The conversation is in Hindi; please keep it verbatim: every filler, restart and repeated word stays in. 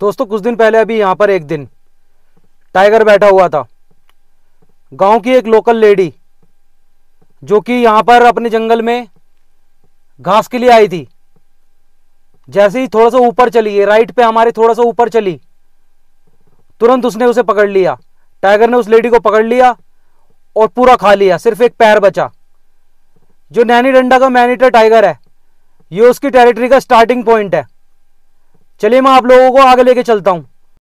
दोस्तों कुछ दिन पहले अभी यहाँ पर एक दिन टाइगर बैठा हुआ था। गांव की एक लोकल लेडी जो कि यहाँ पर अपने जंगल में घास के लिए आई थी, जैसे ही थोड़ा सा ऊपर चली, राइट पे हमारे थोड़ा सा ऊपर चली, तुरंत उसने उसे पकड़ लिया। टाइगर ने उस लेडी को पकड़ लिया और पूरा खा लिया, सिर्फ एक पैर बचा। जो नैनी डंडा का मैनीटर टाइगर है, ये उसकी टेरिटरी का स्टार्टिंग पॉइंट है। चलिए मैं आप लोगों को आगे लेके चलता हूँ।